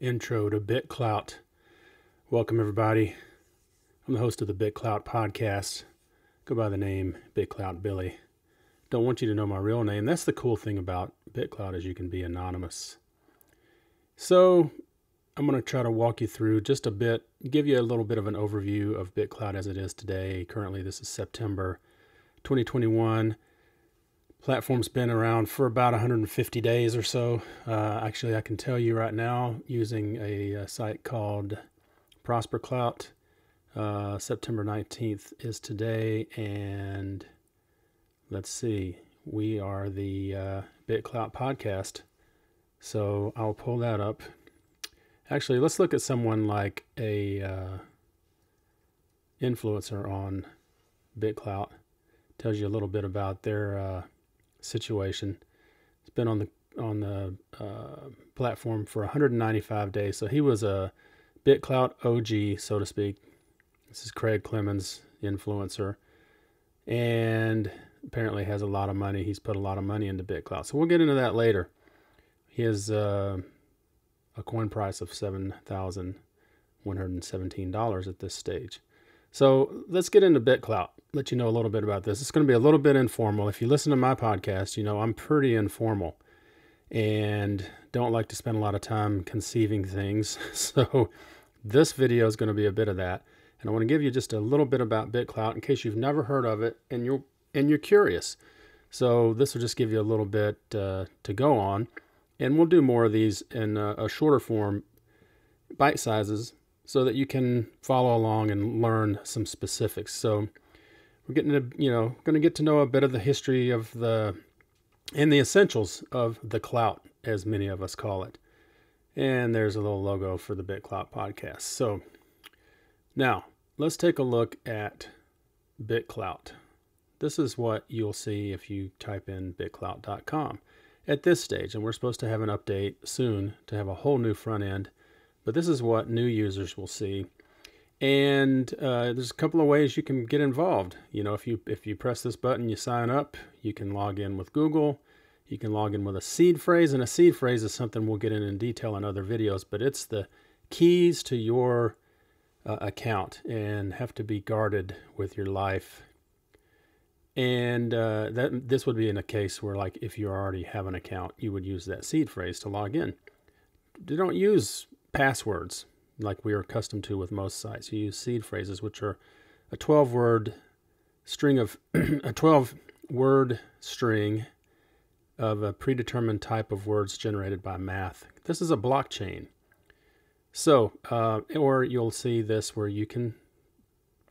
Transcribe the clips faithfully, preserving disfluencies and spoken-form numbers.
intro intro to BitClout. Welcome, everybody. I'm the host of the BitClout Podcast. Go by the name BitClout Billy. Don't want you to know my real name. That's the cool thing about BitClout, is you can be anonymous. So I'm going to try to walk you through just a bit, give you a little bit of an overview of BitClout as it is today. Currently, this is September twenty twenty-one. Platform's been around for about one hundred fifty days or so. Uh, actually, I can tell you right now, using a, a site called Prosper Clout, uh, September nineteenth is today, and let's see, we are the uh, BitClout Podcast, so I'll pull that up. Actually, let's look at someone like a uh, influencer on BitClout. Tells you a little bit about their uh, situation. It's been on the on the uh, platform for one hundred ninety-five days. So he was a BitClout O G, so to speak. This is Craig Clemens, influencer, and apparently has a lot of money. He's put a lot of money into BitClout. So we'll get into that later. He has uh, a coin price of seven thousand one hundred seventeen dollars at this stage. So let's get into BitClout, let you know a little bit about this. It's going to be a little bit informal. If you listen to my podcast, you know I'm pretty informal and don't like to spend a lot of time conceiving things. So this video is going to be a bit of that. And I want to give you just a little bit about BitClout in case you've never heard of it and you're, and you're curious. So this will just give you a little bit uh, to go on. And we'll do more of these in a, a shorter form, bite sizes, so that you can follow along and learn some specifics. So we're getting to, you know, going to get to know a bit of the history of the, and the essentials of the clout, as many of us call it. And there's a little logo for the BitClout Podcast. So now let's take a look at BitClout. This is what you'll see if you type in BitClout dot com at this stage. And we're supposed to have an update soon to have a whole new front end. But this is what new users will see. And uh, there's a couple of ways you can get involved. You know, if you if you press this button, you sign up, you can log in with Google, you can log in with a seed phrase, and a seed phrase is something we'll get in in detail in other videos, but it's the keys to your uh, account and have to be guarded with your life. And uh, that this would be in a case where, like, if you already have an account, you would use that seed phrase to log in. You don't use passwords like we are accustomed to with most sites. You use seed phrases, which are a twelve word string of a twelve word string of a predetermined type of words generated by math. This is a blockchain. So uh, or you'll see this where you can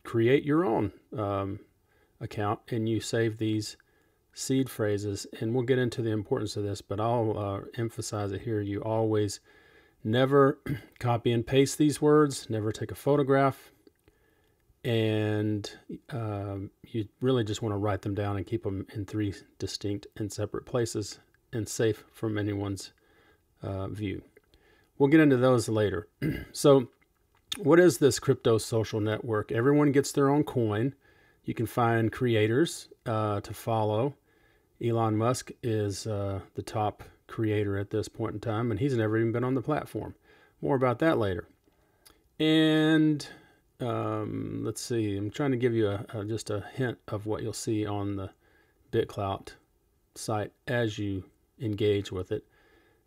create your own um, account and you save these seed phrases, and we'll get into the importance of this, but I'll uh, emphasize it here. You always never copy and paste these words, never take a photograph, and um, you really just want to write them down and keep them in three distinct and separate places and safe from anyone's uh, view. We'll get into those later. So what is this crypto social network? Everyone gets their own coin. You can find creators uh, to follow. Elon Musk is uh, the top creator at this point in time, and he's never even been on the platform. More about that later. And um, let's see, I'm trying to give you a, a, just a hint of what you'll see on the BitClout site as you engage with it.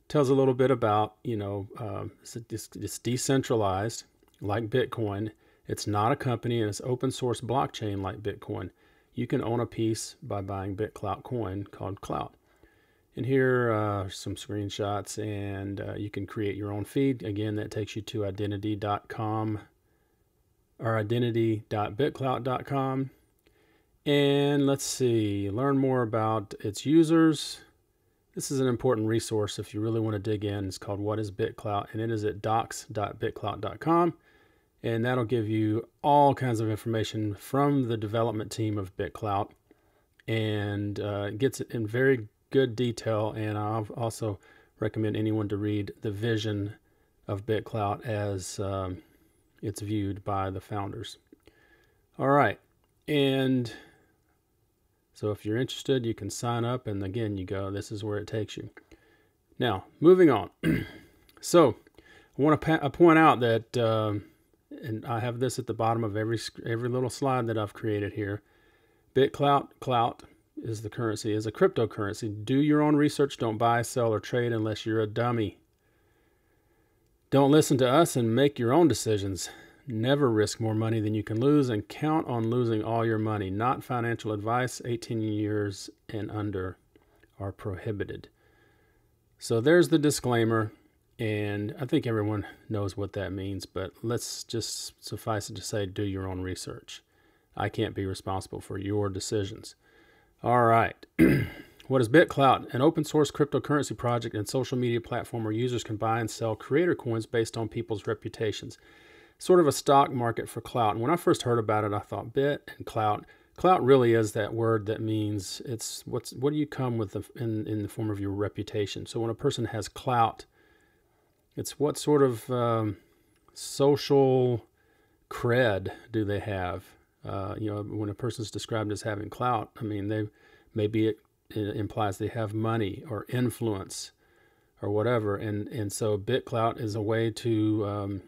Tells a little bit about, you know, uh, it's, it's, it's decentralized like Bitcoin. It's not a company, and it's open source blockchain like Bitcoin. You can own a piece by buying BitClout coin called Clout. And here uh, are some screenshots, and uh, you can create your own feed. Again, that takes you to identity dot com or identity dot bitclout dot com. And let's see, learn more about its users. This is an important resource if you really want to dig in. It's called What is BitClout, and it is at docs dot bitclout dot com. And that'll give you all kinds of information from the development team of BitClout, and uh, it gets it in very good detail. And I'll also recommend anyone to read The Vision of BitClout as um, it's viewed by the founders. All right. And so if you're interested, you can sign up. And again, you go, this is where it takes you. Now, moving on. So I want to point out that, uh, and I have this at the bottom of every every little slide that I've created here, BitClout, Clout is the currency, is a cryptocurrency. Do your own research. Don't buy, sell, or trade unless you're a dummy. Don't listen to us and make your own decisions. Never risk more money than you can lose, and count on losing all your money. Not financial advice. eighteen years and under are prohibited. So there's the disclaimer, and I think everyone knows what that means, but let's just suffice it to say, do your own research. I can't be responsible for your decisions. All right. What is BitClout? An open source cryptocurrency project and social media platform where users can buy and sell creator coins based on people's reputations. Sort of a stock market for clout. And when I first heard about it, I thought bit and clout. Clout really is that word that means it's what's what do you come with the, in, in the form of your reputation. So when a person has clout, it's what sort of um, social cred do they have? Uh, you know, when a person's described as having clout, I mean, they maybe it, it implies they have money or influence or whatever. And and so BitClout is a way to um,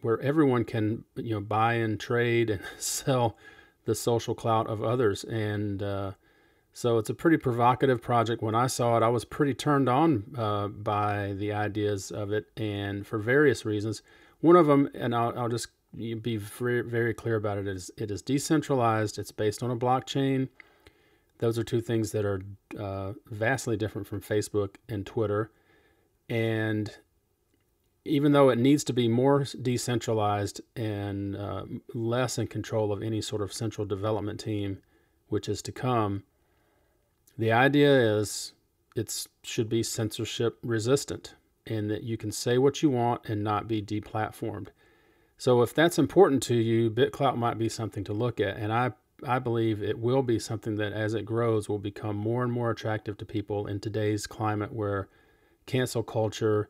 where everyone can, you know, buy and trade and sell the social clout of others. And uh, so it's a pretty provocative project. When I saw it, I was pretty turned on uh, by the ideas of it, and for various reasons. One of them, and I'll, I'll just be very, very clear about it, is it is decentralized. It's based on a blockchain. Those are two things that are uh, vastly different from Facebook and Twitter. And even though it needs to be more decentralized and uh, less in control of any sort of central development team, which is to come, the idea is it should be censorship resistant, and that you can say what you want and not be deplatformed. So if that's important to you, BitClout might be something to look at. And I, I believe it will be something that as it grows will become more and more attractive to people in today's climate where cancel culture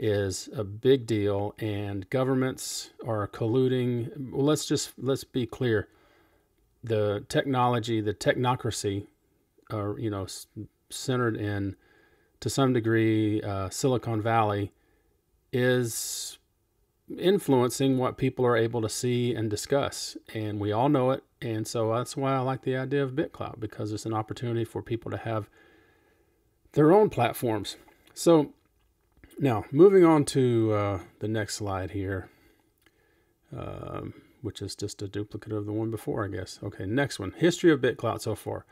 is a big deal and governments are colluding. Well, let's just let's be clear, the technology, the technocracy are, you know, centered in, to some degree, uh, Silicon Valley is influencing what people are able to see and discuss, and we all know it. And so that's why I like the idea of BitClout, because it's an opportunity for people to have their own platforms. So now, moving on to uh, the next slide here, um, which is just a duplicate of the one before, I guess. Okay, next one, history of BitClout so far.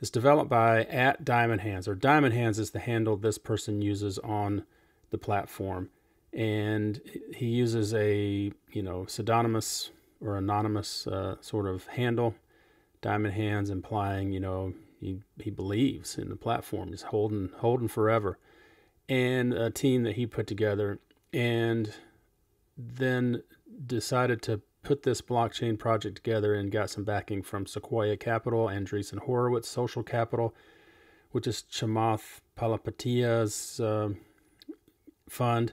It's developed by at Diamond Hands, or Diamond Hands is the handle this person uses on the platform. And he uses a, you know, pseudonymous or anonymous uh, sort of handle, Diamond Hands, implying, you know, he, he believes in the platform. He's holding, holding forever. And a team that he put together, and then decided to put this blockchain project together and got some backing from Sequoia Capital, Andreessen Horowitz, Social Capital, which is Chamath Palihapitiya's uh, fund,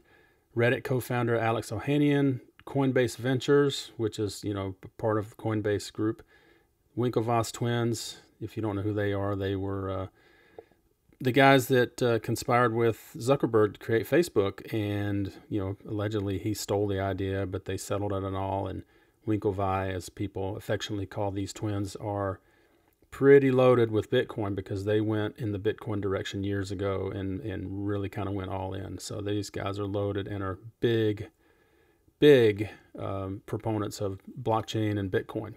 Reddit co-founder Alex Ohanian, Coinbase Ventures, which is, you know, part of the Coinbase group, Winklevoss twins. If you don't know who they are, they were... Uh, the guys that uh, conspired with Zuckerberg to create Facebook, and, you know, allegedly he stole the idea, but they settled it and all. And Winklevi, as people affectionately call these twins, are pretty loaded with Bitcoin because they went in the Bitcoin direction years ago and, and really kind of went all in. So these guys are loaded and are big, big um, proponents of blockchain and Bitcoin.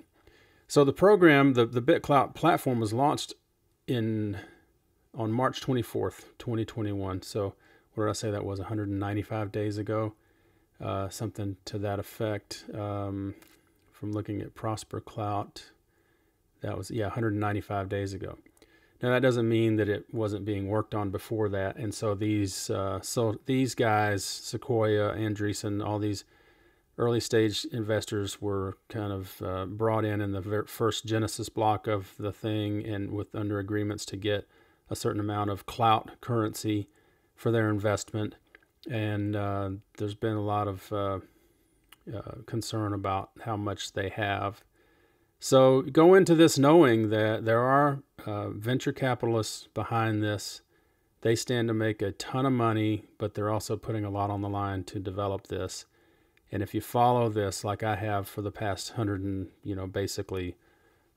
So the program, the, the BitClout platform was launched in... on March twenty-fourth, twenty twenty-one. So what did I say that was, one hundred ninety-five days ago? Uh, something to that effect. Um, from looking at Prosper Clout, that was, yeah, one hundred ninety-five days ago. Now that doesn't mean that it wasn't being worked on before that. And so these, uh, so these guys, Sequoia, Andreessen, all these early stage investors were kind of uh, brought in in the ver first Genesis block of the thing, and with under agreements to get a certain amount of clout currency for their investment. And uh, there's been a lot of uh, uh, concern about how much they have. So go into this knowing that there are uh, venture capitalists behind this They stand to make a ton of money, but they're also putting a lot on the line to develop this. And if you follow this like I have for the past hundred and, you know, basically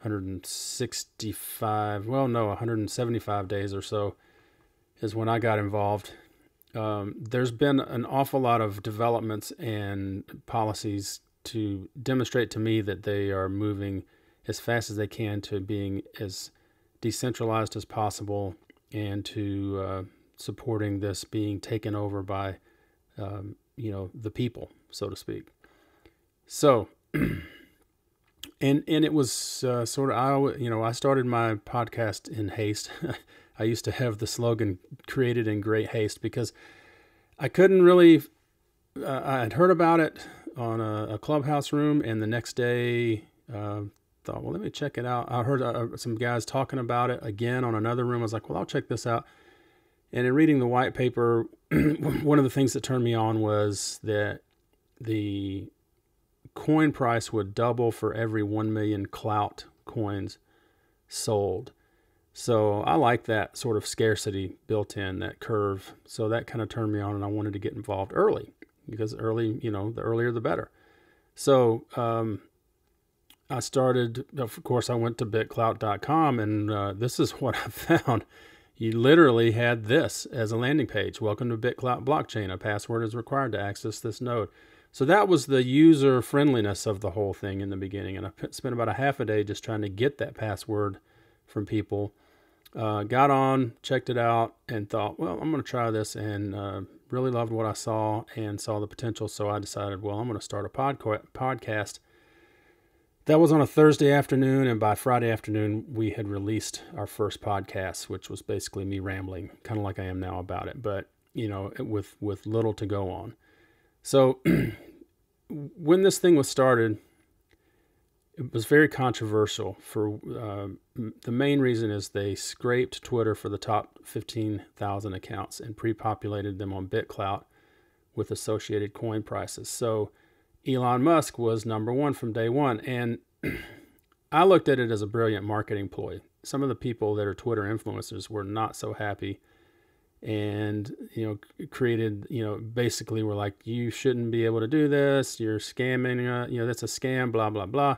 one hundred sixty-five, well, no, one hundred seventy-five days or so is when I got involved. Um, there's been an awful lot of developments and policies to demonstrate to me that they are moving as fast as they can to being as decentralized as possible and to uh, supporting this being taken over by, um, you know, the people, so to speak. So, and and it was uh, sort of, I, you know, I started my podcast in haste. I used to have the slogan created in great haste because I couldn't really, uh, I had heard about it on a, a clubhouse room, and the next day uh, thought, well, let me check it out. I heard uh, some guys talking about it again on another room. I was like, well, I'll check this out. And in reading the white paper, one of the things that turned me on was that the coin price would double for every one million clout coins sold. So I like that sort of scarcity built in, that curve. So that kind of turned me on, and I wanted to get involved early because early, you know, the earlier the better. So um, I started, of course, I went to Bit Clout dot com, and uh, this is what I found. You literally had this as a landing page. Welcome to BitClout blockchain. A password is required to access this node. So that was the user friendliness of the whole thing in the beginning. And I spent about a half a day just trying to get that password from people. Uh, got on, checked it out, and thought, well, I'm going to try this, and uh, really loved what I saw and saw the potential. So I decided, well, I'm going to start a pod podcast. That was on a Thursday afternoon, and by Friday afternoon, we had released our first podcast, which was basically me rambling, kind of like I am now about it, but, you know, with, with little to go on. So when this thing was started, it was very controversial. For uh, the main reason is they scraped Twitter for the top fifteen thousand accounts and pre-populated them on BitClout with associated coin prices. So Elon Musk was number one from day one, and I looked at it as a brilliant marketing ploy. Some of the people that are Twitter influencers were not so happy, and, you know, created, you know, basically were like, you shouldn't be able to do this, you're scamming, uh, you know, that's a scam, blah, blah, blah.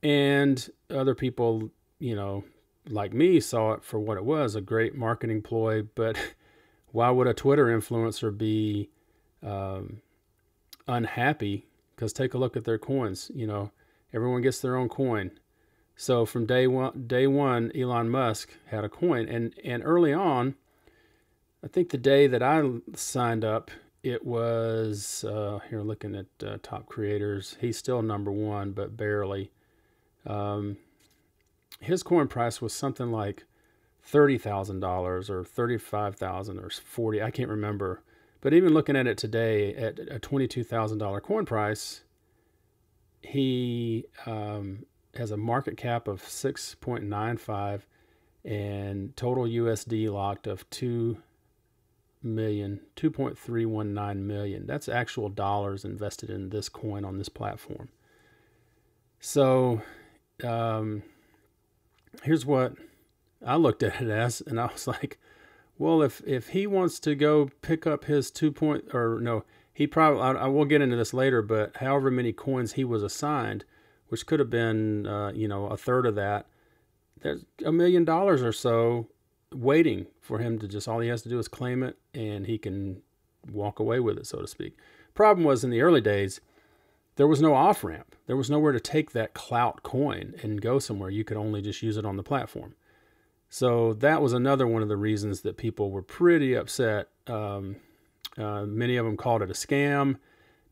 And other people, you know, like me, saw it for what it was, a great marketing ploy. But why would a Twitter influencer be um, unhappy? Because take a look at their coins. You know, everyone gets their own coin. So from day one, day one, Elon Musk had a coin, and and early on, I think the day that I signed up, it was uh, here looking at uh, top creators. He's still number one, but barely. Um, his coin price was something like thirty thousand dollars, or thirty-five thousand, or forty. I can't remember. But even looking at it today, at a twenty-two thousand dollar coin price, he um, has a market cap of six point nine five, and total U S D locked of two million, two point three one nine million. That's actual dollars invested in this coin on this platform. So, um, here's what I looked at it as, and I was like, well, if, if he wants to go pick up his two point, or no, he probably, I, I will get into this later, but however many coins he was assigned, which could have been, uh, you know, a third of that, there's a million dollars or so waiting for him to just, all he has to do is claim it, and he can walk away with it, so to speak. Problem was, in the early days, there was no off-ramp. There was nowhere to take that clout coin and go somewhere. You could only just use it on the platform. So that was another one of the reasons that people were pretty upset. Um, uh, many of them called it a scam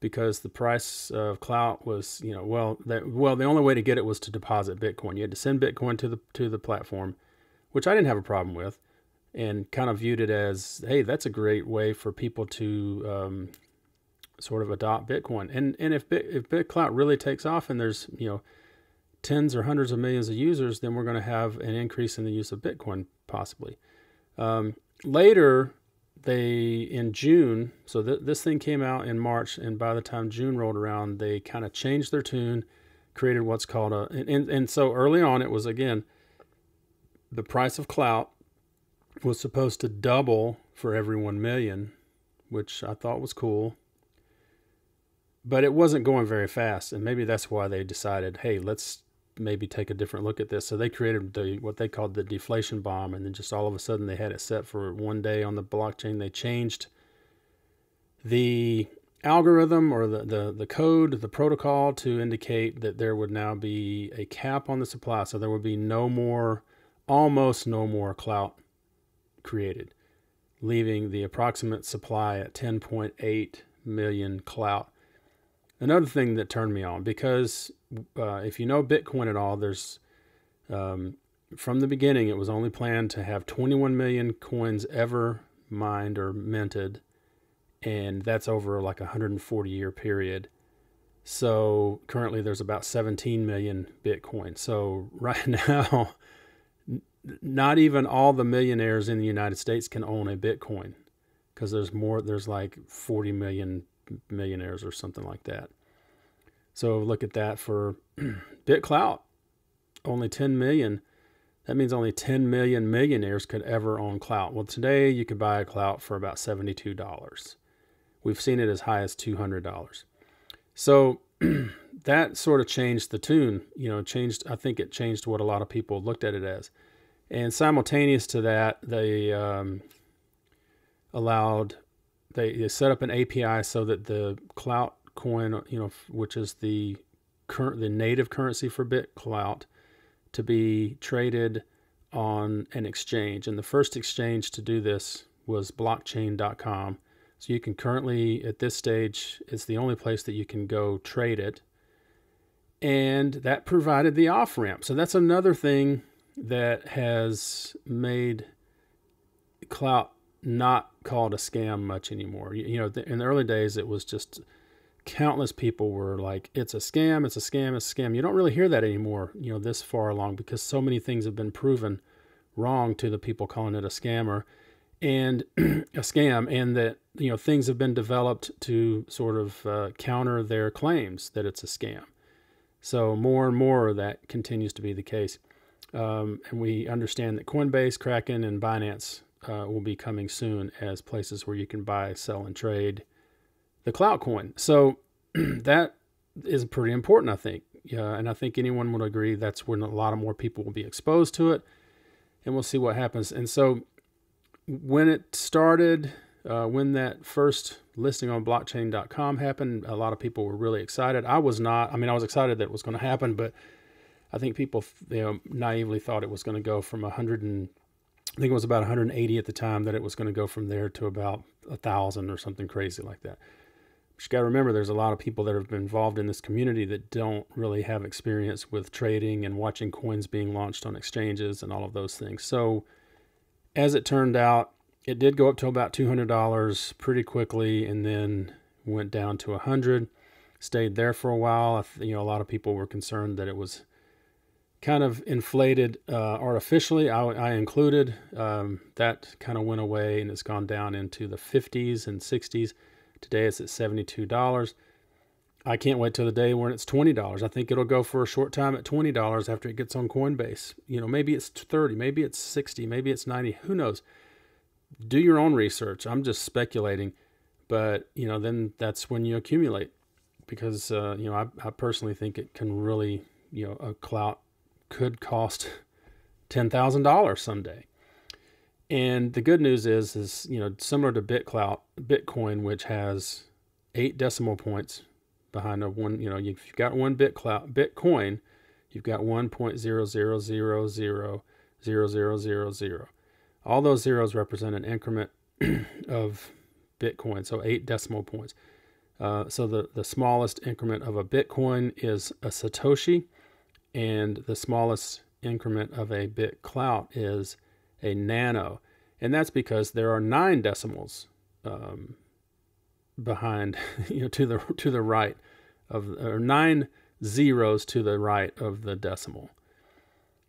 because the price of clout was, you know, well, that, well, the only way to get it was to deposit Bitcoin. You had to send Bitcoin to the, to the platform, which I didn't have a problem with, and kind of viewed it as, hey, that's a great way for people to um, sort of adopt Bitcoin. And, and if, Bit, if BitClout really takes off and there's, you know, tens or hundreds of millions of users, then we're going to have an increase in the use of Bitcoin, possibly. Um, later, they, in June, so th this thing came out in March, and by the time June rolled around, they kind of changed their tune, created what's called a, and, and, and so early on, it was, again, the price of clout was supposed to double for every one million, which I thought was cool. But it wasn't going very fast, and maybe that's why they decided, hey, let's maybe take a different look at this. So they created the, what they called the deflation bomb, and then just all of a sudden they had it set for one day on the blockchain. They changed the algorithm or the, the, the code, the protocol, to indicate that there would now be a cap on the supply. So there would be no more, almost no more clout created, leaving the approximate supply at ten point eight million clout. Another thing that turned me on, because uh, if you know Bitcoin at all, there's um, from the beginning, it was only planned to have twenty-one million coins ever mined or minted. And that's over like a one hundred forty year period. So currently there's about seventeen million Bitcoin. So right now, not even all the millionaires in the United States can own a Bitcoin, because there's more, there's like forty million millionaires or something like that. So look at that for BitClout, only ten million. That means only ten million millionaires could ever own clout. Well, today you could buy a clout for about seventy-two dollars. We've seen it as high as two hundred dollars. So that sort of changed the tune, you know, changed, I think it changed what a lot of people looked at it as. And simultaneous to that, they um, allowed, they, they set up an A P I so that the clout coin, you know, which is the current, the native currency for BitClout, to be traded on an exchange. And the first exchange to do this was blockchain dot com. So you can currently, at this stage, it's the only place that you can go trade it. And that provided the off-ramp. So that's another thing that has made clout not called a scam much anymore. You, you know, th- in the early days, it was just countless people were like, it's a scam, it's a scam, it's a scam. You don't really hear that anymore, you know, this far along, because so many things have been proven wrong to the people calling it a scammer and a scam, and that, you know, things have been developed to sort of uh, counter their claims that it's a scam. So more and more of that continues to be the case. Um, and we understand that Coinbase, Kraken, and Binance uh, will be coming soon as places where you can buy, sell, and trade the clout coin. So that is pretty important, I think. Yeah, and I think anyone would agree that's when a lot of more people will be exposed to it, and we'll see what happens. And so when it started, uh, when that first listing on blockchain dot com happened, a lot of people were really excited. I was not. I mean, I was excited that it was going to happen, but I think people, you know, naively thought it was going to go from one hundred and I think it was about one hundred eighty at the time, that it was going to go from there to about one thousand or something crazy like that. You got to remember, there's a lot of people that have been involved in this community that don't really have experience with trading and watching coins being launched on exchanges and all of those things. So as it turned out, it did go up to about two hundred dollars pretty quickly, and then went down to one hundred, stayed there for a while. You know, a lot of people were concerned that it was kind of inflated uh, artificially. I, I included, um, that kind of went away, and it's gone down into the fifties and sixties. Today it's at seventy-two dollars. I can't wait till the day when it's twenty dollars. I think it'll go for a short time at twenty dollars after it gets on Coinbase. You know, maybe it's thirty, maybe it's sixty, maybe it's ninety, who knows? Do your own research. I'm just speculating, but you know, then that's when you accumulate, because uh, you know, I, I personally think it can really, you know, a clout could cost ten thousand dollars someday. And the good news is, is, you know, similar to BitClout, Bitcoin, which has eight decimal points behind a one, you know, if you've got one BitClout, Bitcoin, you've got one point zero zero zero zero zero zero zero zero. All those zeros represent an increment of Bitcoin, so eight decimal points. Uh, so the, the smallest increment of a Bitcoin is a Satoshi, and the smallest increment of a BitClout is a nano. And that's because there are nine decimals um, behind, you know, to the to the right of, or nine zeros to the right of the decimal.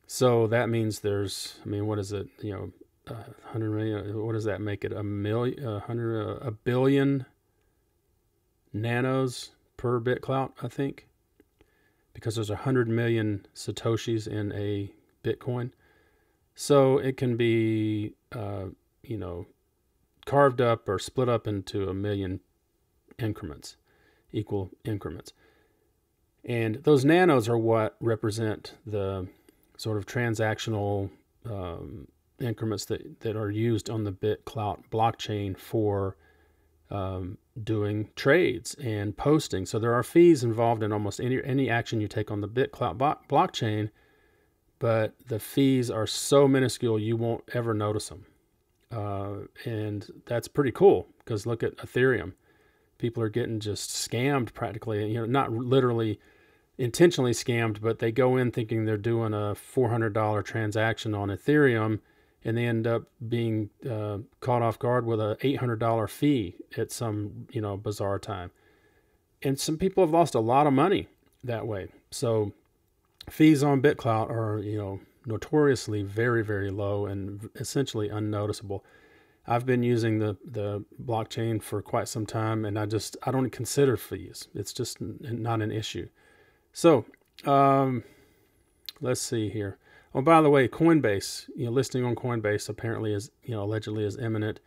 So that means there's, I mean, what is it? You know, uh, one hundred million. What does that make it? A million, a hundred, a billion nanos per BitClout, I think, because there's a hundred million Satoshis in a Bitcoin. So it can be uh, you know, carved up or split up into a million increments, equal increments. And those nanos are what represent the sort of transactional um, increments that, that are used on the BitClout blockchain for um, doing trades and posting. So there are fees involved in almost any, any action you take on the BitClout bo- blockchain, but the fees are so minuscule you won't ever notice them. Uh, and that's pretty cool, because look at Ethereum. People are getting just scammed practically, you know, not literally intentionally scammed, but they go in thinking they're doing a four hundred dollar transaction on Ethereum, and they end up being uh, caught off guard with a eight hundred dollar fee at some, you know, bizarre time. And some people have lost a lot of money that way. So fees on BitClout are, you know, notoriously very, very low and essentially unnoticeable. I've been using the, the blockchain for quite some time, and I just, I don't consider fees. It's just not an issue. So um, let's see here. Oh, by the way, Coinbase, you know, listing on Coinbase apparently is, you know, allegedly is imminent.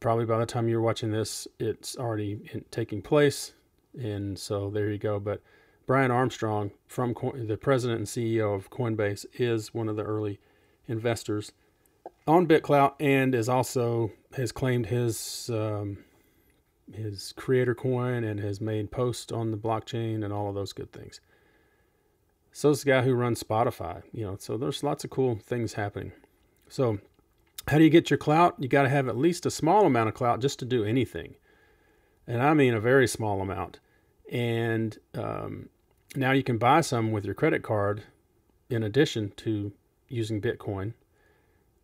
Probably by the time you're watching this, it's already in, taking place. And so there you go. But Brian Armstrong, from Coin, the president and C E O of Coinbase, is one of the early investors on BitClout, and is also has claimed his um, his creator coin and has made posts on the blockchain and all of those good things. So it's the guy who runs Spotify, you know. So there's lots of cool things happening. So how do you get your clout? You got to have at least a small amount of clout just to do anything, and I mean a very small amount. And um, now you can buy some with your credit card, in addition to using Bitcoin.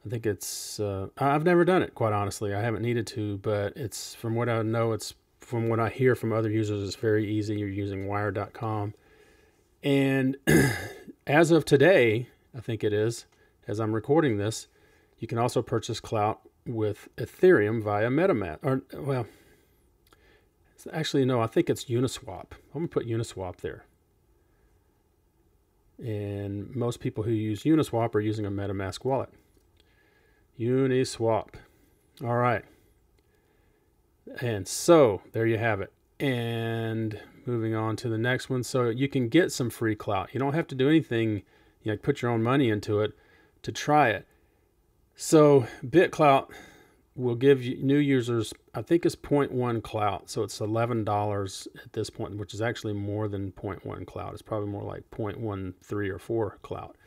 I think it's, uh, I've never done it, quite honestly. I haven't needed to, but it's, from what I know, it's, from what I hear from other users, it's very easy. You're using Wire dot com. And as of today, I think it is, as I'm recording this, you can also purchase clout with Ethereum via Metamask. Or, well, actually, no, I think it's Uniswap. I'm going to put Uniswap there. And most people who use Uniswap are using a Metamask wallet. Uniswap. All right. And so there you have it. And moving on to the next one. So you can get some free clout. You don't have to do anything, you know, put your own money into it to try it. So BitClout will give you new users, I think it's zero point one clout. So it's eleven dollars at this point, which is actually more than zero point one clout. It's probably more like zero point one three or four clout.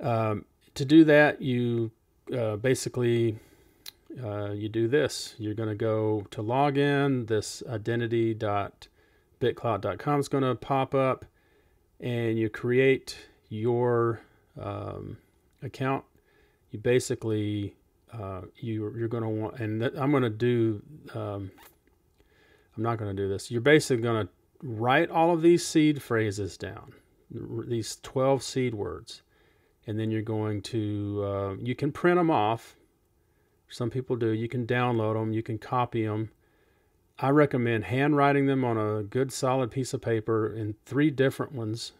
Um, to do that, you Uh, basically, uh, you do this. You're going to go to login. This identity dot bitclout dot com is going to pop up, and you create your um, account. You basically uh, you you're going to want, and I'm going to do. Um, I'm not going to do this. You're basically going to write all of these seed phrases down, these twelve seed words. And then you're going to, uh, you can print them off. Some people do. You can download them. You can copy them. I recommend handwriting them on a good solid piece of paper in three different ones.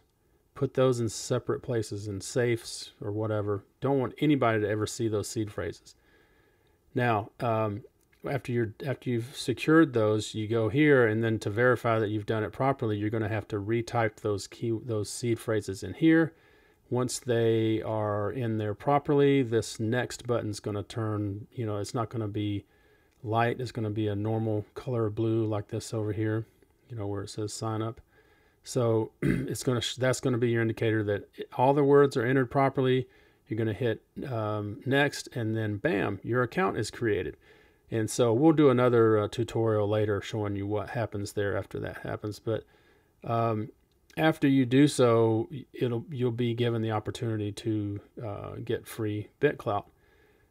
Put those in separate places, in safes or whatever. Don't want anybody to ever see those seed phrases. Now, um, after you're, after you've secured those, you go here, and then to verify that you've done it properly, you're going to have to retype those key, those seed phrases in here. Once they are in there properly, this next button's going to turn, you know, it's not going to be light. It's going to be a normal color blue like this over here, you know, where it says sign up. So it's going to, that's going to be your indicator that all the words are entered properly. You're going to hit um, next, and then bam, your account is created. And so we'll do another uh, tutorial later showing you what happens there after that happens. But, um, after you do so, it'll you'll be given the opportunity to uh, get free BitClout.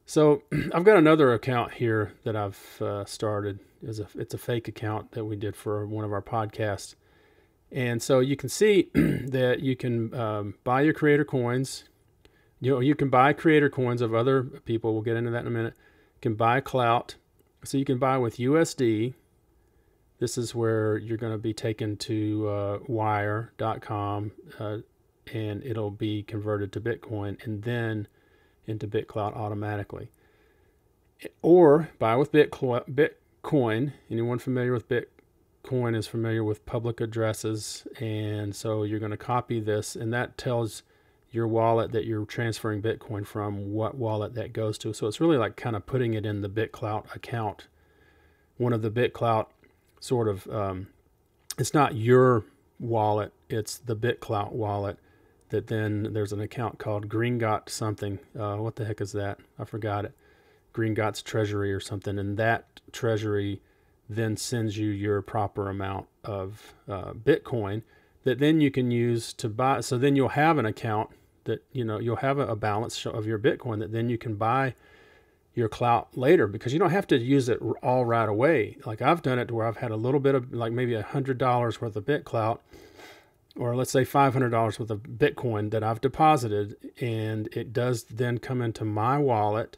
So I've got another account here that I've uh, started. It's a, it's a fake account that we did for one of our podcasts. And so you can see that you can um, buy your creator coins. You know, you can buy creator coins of other people. We'll get into that in a minute. You can buy clout. So you can buy with U S D. This is where you're going to be taken to uh, wire dot com, uh, and it'll be converted to Bitcoin and then into BitClout automatically. or buy with Bitcoin. Anyone familiar with Bitcoin is familiar with public addresses. And so you're going to copy this, and that tells your wallet that you're transferring Bitcoin from, what wallet that goes to. So it's really like kind of putting it in the BitClout account. One of the BitClout sort of, um, it's not your wallet, it's the BitClout wallet, that then there's an account called Greengot something. Uh, what the heck is that? I forgot it. Greengot's Treasury or something. And that treasury then sends you your proper amount of uh, Bitcoin that then you can use to buy. So then you'll have an account that, you know, you'll have a balance of your Bitcoin that then you can buy your clout later, because you don't have to use it all right away. Like I've done it to where I've had a little bit of like maybe a hundred dollars worth of BitClout, or let's say five hundred dollars worth of Bitcoin that I've deposited, and it does then come into my wallet,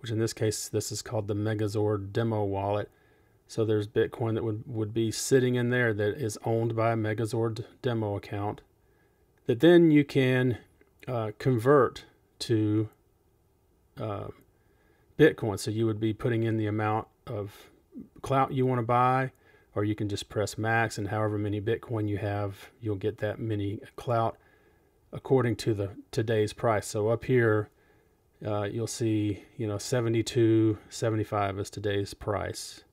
which in this case, this is called the Megazord demo wallet. So there's Bitcoin that would, would be sitting in there that is owned by a Megazord demo account that then you can uh, convert to uh, Bitcoin. So you would be putting in the amount of clout you want to buy, or you can just press max, and however many Bitcoin you have, you'll get that many clout according to the today's price. So up here, uh, you'll see, you know, seventy-two seventy-five is today's price.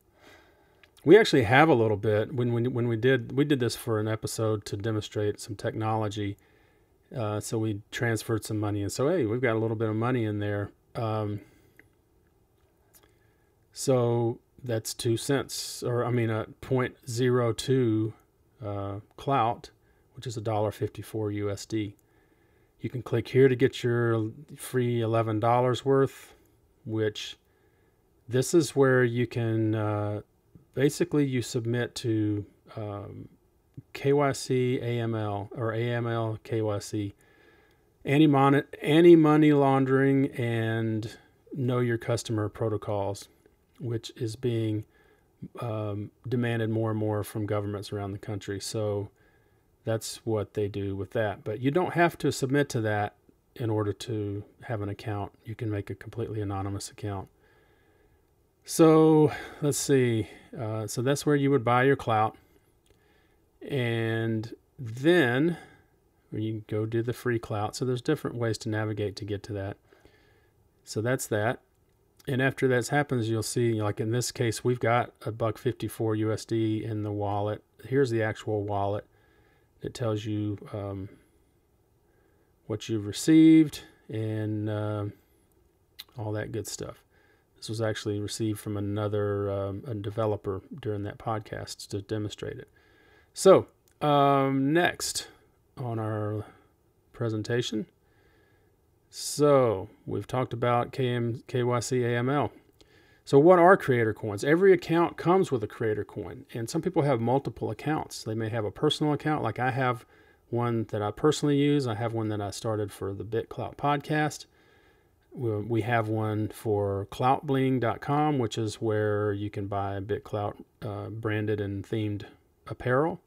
We actually have a little bit when when when we did we did this for an episode to demonstrate some technology. Uh, so we transferred some money, and so hey, we've got a little bit of money in there. Um, so. That's two cents, or I mean, a zero point zero two uh, clout, which is a dollar fifty-four U S D. You can click here to get your free eleven dollars worth, which this is where you can uh, basically you submit to um, K Y C, A M L, or A M L, K Y C, anti-mon- anti-money laundering, and know your customer protocols, which is being um, demanded more and more from governments around the country. So that's what they do with that. But you don't have to submit to that in order to have an account. You can make a completely anonymous account. So let's see. Uh, so that's where you would buy your clout. And then you can go do the free clout. So there's different ways to navigate to get to that. So that's that. And after that happens, you'll see, like in this case, we've got a buck fifty-four U S D in the wallet. Here's the actual wallet. It tells you um, what you've received and uh, all that good stuff. This was actually received from another um, a developer during that podcast to demonstrate it. So um, next on our presentation. So we've talked about K M, K Y C A M L. So what are creator coins? Every account comes with a creator coin, and some people have multiple accounts. They may have a personal account. Like I have one that I personally use. I have one that I started for the BitClout podcast. We have one for Cloutbling dot com, which is where you can buy BitClout uh, branded and themed apparel.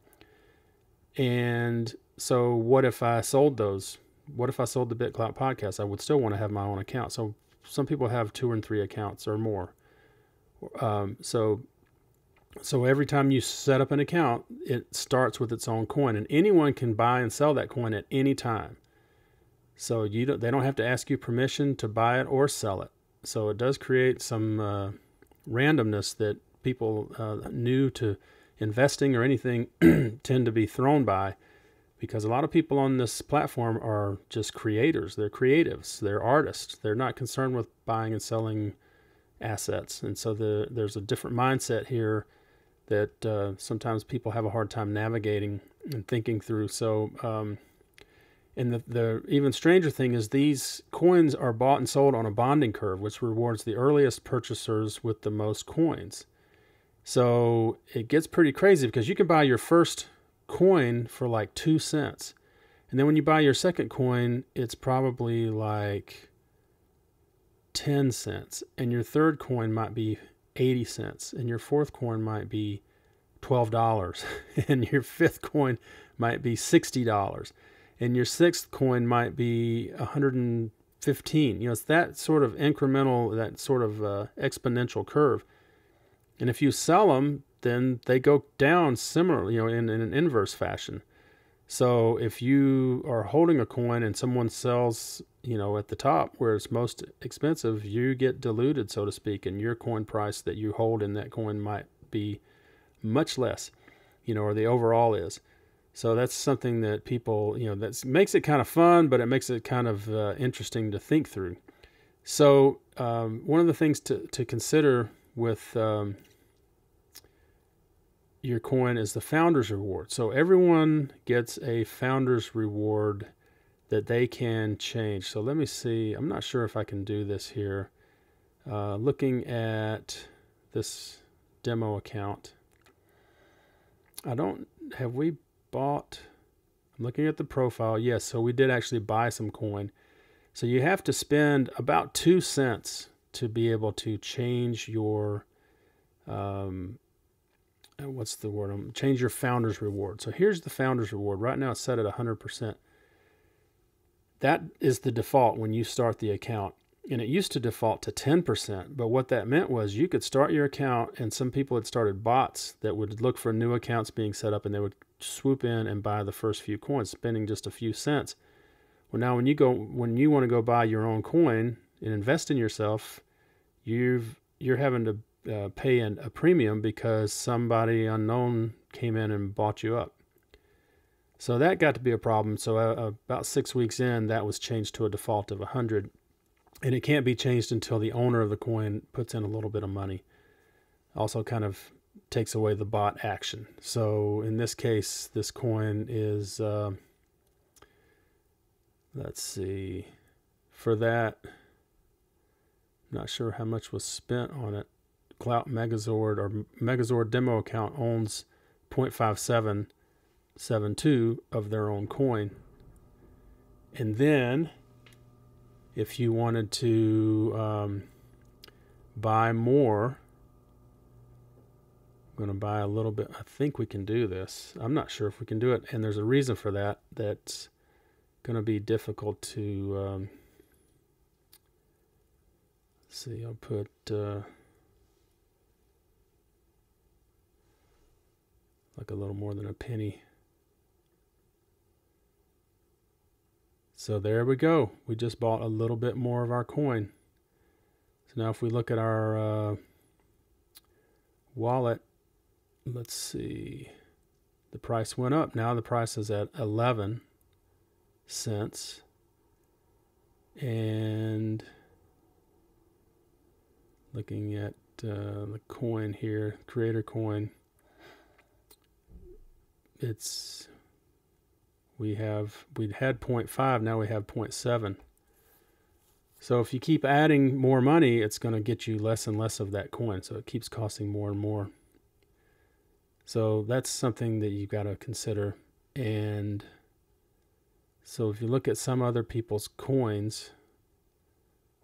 And so what if I sold those? What if I sold the BitClout podcast? I would still want to have my own account. So some people have two and three accounts or more. Um, so, so every time you set up an account, it starts with its own coin, and anyone can buy and sell that coin at any time. So you don't, they don't have to ask you permission to buy it or sell it. So it does create some uh, randomness that people uh, new to investing or anything tend to be thrown by. Because a lot of people on this platform are just creators. They're creatives. They're artists. They're not concerned with buying and selling assets. And so the, there's a different mindset here that uh, sometimes people have a hard time navigating and thinking through. So, um, and the, the even stranger thing is these coins are bought and sold on a bonding curve, which rewards the earliest purchasers with the most coins. So it gets pretty crazy, because you can buy your first coin for like two cents, and then when you buy your second coin, it's probably like ten cents, and your third coin might be eighty cents, and your fourth coin might be twelve dollars, and your fifth coin might be sixty dollars, and your sixth coin might be 100 fifteen. You know, it's that sort of incremental, that sort of uh, exponential curve. And if you sell them, then they go down similarly, you know, in, in an inverse fashion. So if you are holding a coin and someone sells, you know, at the top where it's most expensive, you get diluted, so to speak, and your coin price that you hold in that coin might be much less, you know, or the overall is. So that's something that people, you know, that makes it kind of fun, but it makes it kind of uh, interesting to think through. So um, one of the things to, to consider with um, your coin is the founder's reward. So everyone gets a founder's reward that they can change. So let me see. I'm not sure if I can do this here. Uh, looking at this demo account, I don't, have we bought? I'm looking at the profile. Yes, so we did actually buy some coin. So you have to spend about two cents to be able to change your, um, what's the word? Change your founder's reward. So here's the founder's reward. Right now it's set at one hundred percent. That is the default when you start the account. And it used to default to ten percent. But what that meant was you could start your account, and some people had started bots that would look for new accounts being set up, and they would swoop in and buy the first few coins, spending just a few cents. Well, now when you go, when you want to go buy your own coin and invest in yourself, you've, you're having to uh, pay in a premium because somebody unknown came in and bought you up. So that got to be a problem. So uh, about six weeks in, that was changed to a default of one hundred. And it can't be changed until the owner of the coin puts in a little bit of money. Also kind of takes away the bot action. So in this case, this coin is, uh, let's see, for that, not sure how much was spent on it. Clout Megazord or Megazord demo account owns zero point five seven seven two of their own coin. And then if you wanted to um, buy more, I'm going to buy a little bit. I think we can do this. I'm not sure if we can do it. And there's a reason for that. That's going to be difficult to um, see. I'll put uh, like a little more than a penny. So there we go. We just bought a little bit more of our coin. So now if we look at our uh, wallet, let's see, the price went up. Now the price is at eleven cents. And looking at uh, the coin here, creator coin, it's, we have, we'd had zero point five, now we have zero point seven. So if you keep adding more money, it's going to get you less and less of that coin. So it keeps costing more and more. So that's something that you've got to consider. And so if you look at some other people's coins,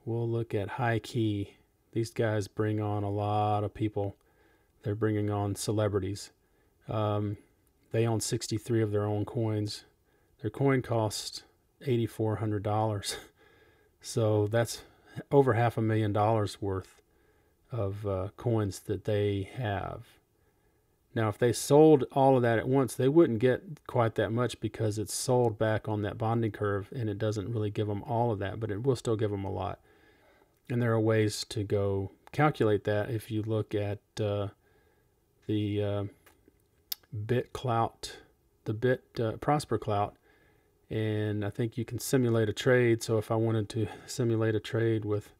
we'll look at High Key. These guys bring on a lot of people. They're bringing on celebrities. Um, they own sixty-three of their own coins. Their coin costs eight thousand four hundred dollars. So that's over half a million dollars worth of uh, coins that they have. Now, if they sold all of that at once, they wouldn't get quite that much because it's sold back on that bonding curve, and it doesn't really give them all of that, but it will still give them a lot. And there are ways to go calculate that if you look at uh, the uh, BitClout, the Bit uh, Prosper Clout. And I think you can simulate a trade. So if I wanted to simulate a trade with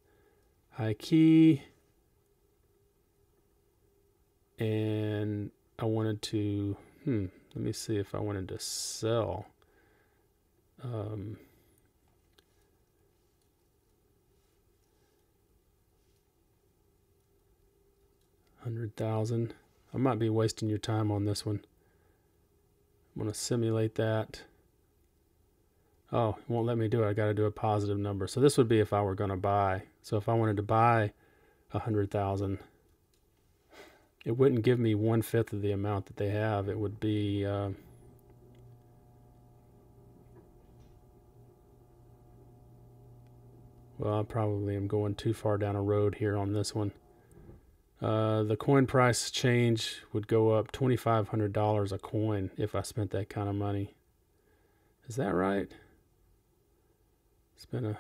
High Key and I wanted to, hmm, let me see if I wanted to sell. Um, one hundred thousand. I might be wasting your time on this one. I'm going to simulate that. Oh, it won't let me do it. I got to do a positive number. So this would be if I were going to buy. So if I wanted to buy one hundred thousand, it wouldn't give me one-fifth of the amount that they have. It would be uh, Well, I probably am going too far down a road here on this one. Uh, the coin price change would go up twenty-five hundred dollars a coin if I spent that kind of money. Is that right? It's been a,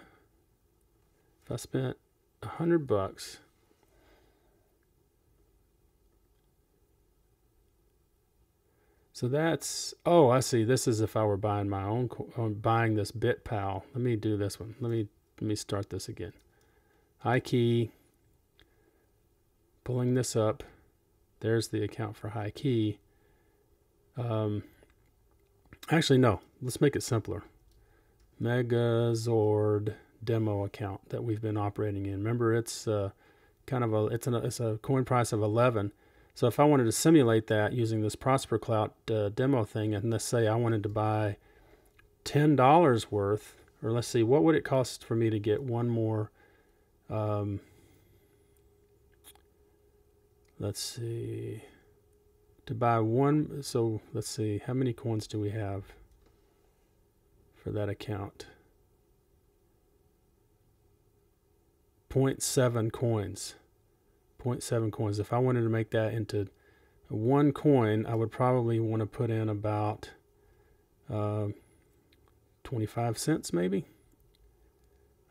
if I spent a hundred bucks, so that's, oh, I see. This is if I were buying my own, uh, buying this BitPal. Let me do this one. Let me, let me start this again. HiKey, pulling this up. There's the account for HiKey. Um, actually, no, let's make it simpler. Megazord demo account that we've been operating in. Remember, it's uh, kind of a it's, an, it's a coin price of eleven. So if I wanted to simulate that using this Prosper Clout uh, demo thing, and let's say I wanted to buy ten dollars worth, or let's see, what would it cost for me to get one more? Um, let's see, to buy one. So let's see, how many coins do we have for that account? zero point seven coins, zero point seven coins. If I wanted to make that into one coin, I would probably want to put in about uh, twenty-five cents maybe.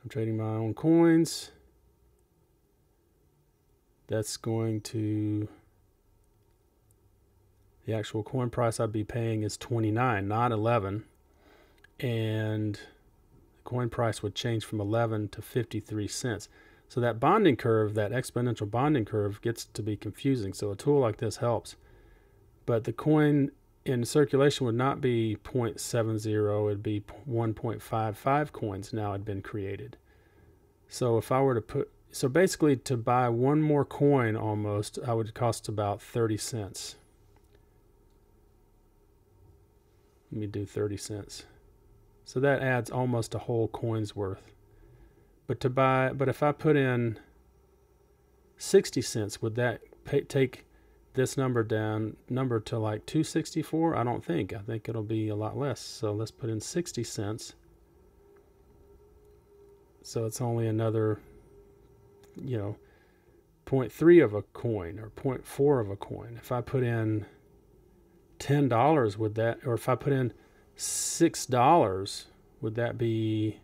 I'm trading my own coins. That's going to, the actual coin price I'd be paying is twenty-nine, not eleven. And the coin price would change from eleven to fifty-three cents. So that bonding curve, that exponential bonding curve, gets to be confusing. So a tool like this helps. But the coin in circulation would not be zero point seven zero, it'd be one point five five coins now had been created. So if I were to put, so basically to buy one more coin almost, I would cost about thirty cents. Let me do thirty cents. So that adds almost a whole coin's worth. But to buy, but if I put in sixty cents, would that pay, take this number down number to like two sixty-four? I don't think. I think it'll be a lot less. So let's put in sixty cents. So it's only another, you know, zero point three of a coin or zero point four of a coin. If I put in ten dollars, would that, or if I put in six dollars, would that be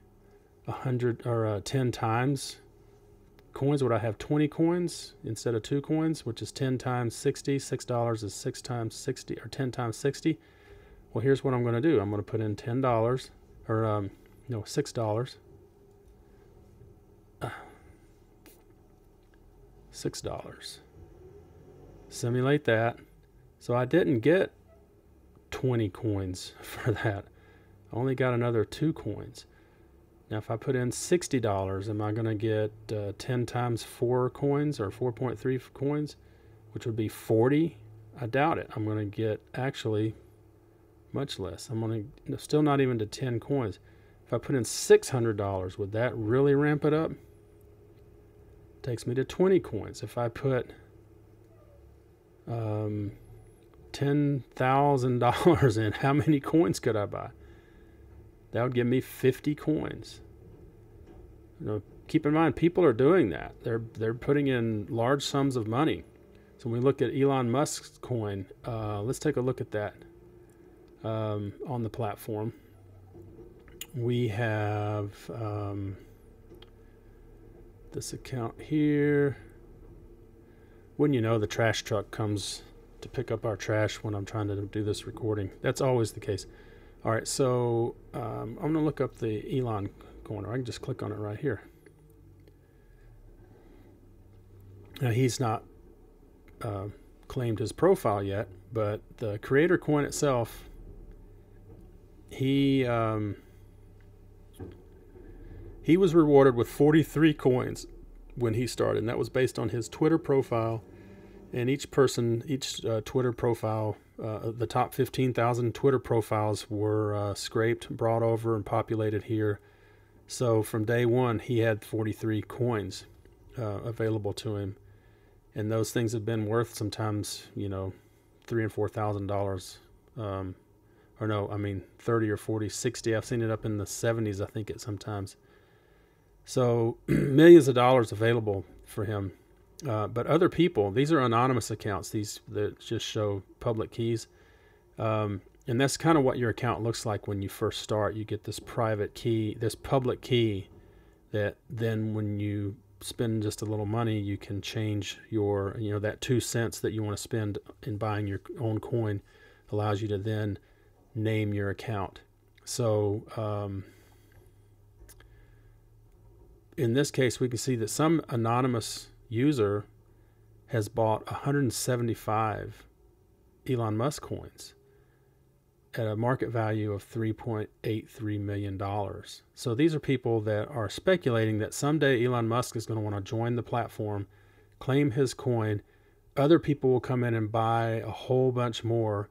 a hundred or uh, ten times coins? Would I have twenty coins instead of two coins, which is ten times sixty? Six dollars is six times sixty, or ten times sixty. Well, here's what I'm going to do. I'm going to put in ten dollars, or um, no, six dollars. Uh, six dollars. Simulate that. So I didn't get twenty coins for that. I only got another two coins. Now if I put in sixty dollars, am I going to get uh, ten times four coins, or four point three coins, which would be forty? I doubt it. I'm going to get actually much less. I'm going to, still not even to ten coins. If I put in six hundred dollars, would that really ramp it up? Takes me to twenty coins. If I put um, ten thousand dollars in, how many coins could I buy? That would give me fifty coins. You know, keep in mind, people are doing that. They're they're putting in large sums of money. So when we look at Elon Musk's coin, uh, let's take a look at that um, on the platform. We have um, this account here. Wouldn't you know, the trash truck comes to pick up our trash when I'm trying to do this recording. That's always the case. All right, so um, I'm going to look up the Elon corner. I can just click on it right here. Now, he's not uh, claimed his profile yet, but the creator coin itself, he um, he was rewarded with forty-three coins when he started, and that was based on his Twitter profile. And each person, each uh, Twitter profile, uh, the top fifteen thousand Twitter profiles were uh, scraped, brought over, and populated here. So from day one, he had forty-three coins uh, available to him. And those things have been worth sometimes, you know, three and four thousand dollars. Um, or no, I mean, thirty or forty, sixty. I've seen it up in the seventies, I think, it sometimes. So millions of dollars available for him. Uh, but other people, these are anonymous accounts, these that just show public keys. Um, and that's kind of what your account looks like when you first start. You get this private key, this public key, that then when you spend just a little money, you can change your, you know, that two cents that you want to spend in buying your own coin allows you to then name your account. So um, in this case, we can see that some anonymous user has bought one hundred seventy-five Elon Musk coins at a market value of three point eight three million dollars. So these are people that are speculating that someday Elon Musk is going to want to join the platform, claim his coin. Other people will come in and buy a whole bunch more,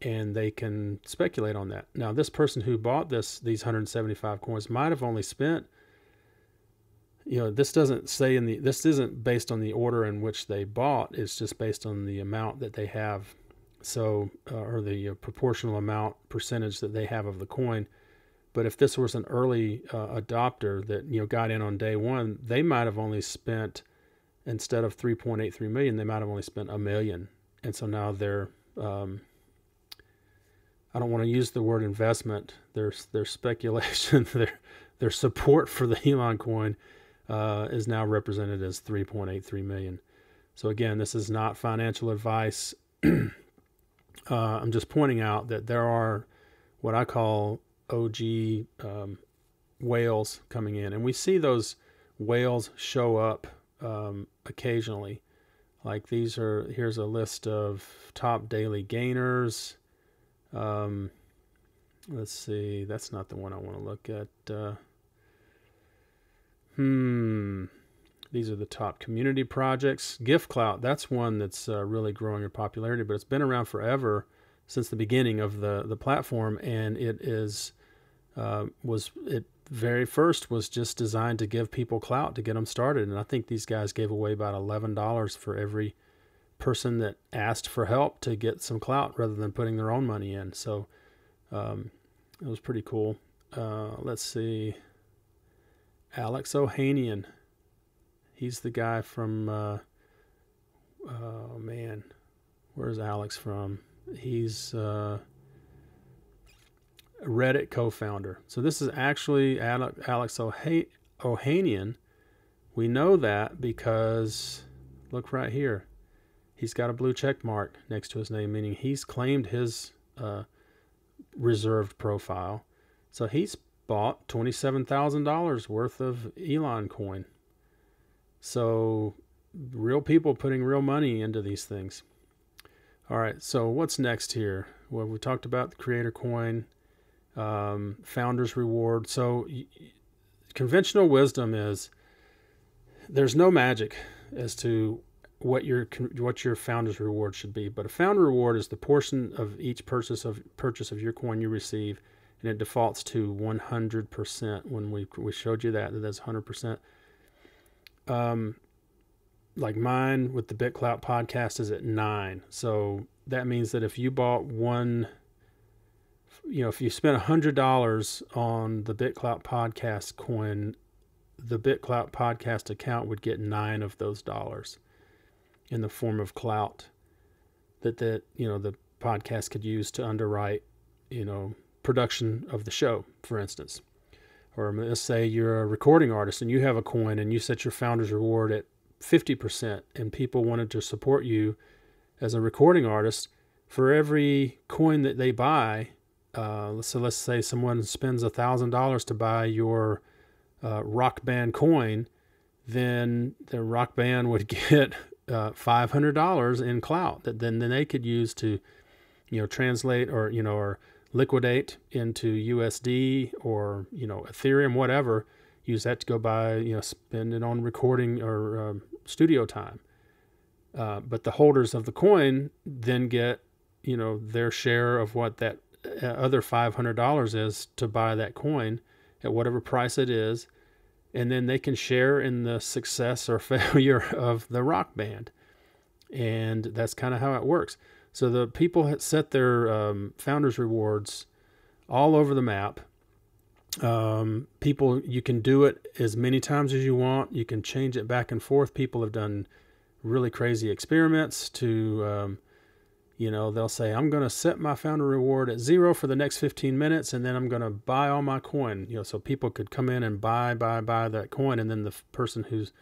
and they can speculate on that. Now, this person who bought this, these one hundred seventy-five coins, might have only spent, you know, this doesn't say in the, this isn't based on the order in which they bought. It's just based on the amount that they have. So, uh, or the uh, proportional amount percentage that they have of the coin. But if this was an early uh, adopter that, you know, got in on day one, they might have only spent, instead of three point eight three million, they might have only spent a million. And so now they're, um, I don't want to use the word investment. There's their speculation, their their support for the Elon coin uh, is now represented as three point eight three million. So again, this is not financial advice. Uh, I'm just pointing out that there are what I call O G um, whales coming in. And we see those whales show up um, occasionally. Like these are, here's a list of top daily gainers. Um, let's see, that's not the one I want to look at. Uh, hmm. These are the top community projects. BitClout, that's one that's uh, really growing in popularity, but it's been around forever since the beginning of the the platform, and it is uh, was it very first was just designed to give people clout to get them started. And I think these guys gave away about eleven dollars for every person that asked for help to get some clout rather than putting their own money in. So um, it was pretty cool. Uh, let's see, Alex Ohanian. He's the guy from, uh, oh man, where's Alex from? He's uh, a Reddit co-founder. So this is actually Alex Ohanian. We know that because, look right here. He's got a blue check mark next to his name, meaning he's claimed his uh, reserved profile. So he's bought twenty-seven thousand dollars worth of Elon coin. So real people putting real money into these things. All right, so what's next here? Well, we talked about the creator coin, um, founders reward. So y conventional wisdom is there's no magic as to what your what your founder's reward should be. But a founder reward is the portion of each purchase of purchase of your coin you receive, and it defaults to one hundred percent. When we we showed you that, that that's one hundred percent. Um, like mine with the BitClout podcast is at nine. So that means that if you bought one, you know, if you spent a hundred dollars on the BitClout podcast coin, the BitClout podcast account would get nine of those dollars in the form of clout that, that, you know, the podcast could use to underwrite, you know, production of the show, for instance. Or let's say you're a recording artist and you have a coin and you set your founder's reward at fifty percent, and people wanted to support you as a recording artist. For every coin that they buy, uh, so let's say someone spends one thousand dollars to buy your uh, rock band coin, then the rock band would get uh, five hundred dollars in clout that then, then they could use to, you know, translate or, you know, or liquidate into U S D or, you know, Ethereum, whatever, use that to go buy, you know, spend it on recording or um, studio time. Uh, but the holders of the coin then get, you know, their share of what that other five hundred dollars is to buy that coin at whatever price it is. And then they can share in the success or failure of the rock band. And that's kind of how it works. So the people set their um, founders rewards all over the map. Um, people, you can do it as many times as you want. You can change it back and forth. People have done really crazy experiments to, um, you know, they'll say, I'm going to set my founder reward at zero for the next fifteen minutes, and then I'm going to buy all my coin. You know, so people could come in and buy, buy, buy that coin. And then the person who's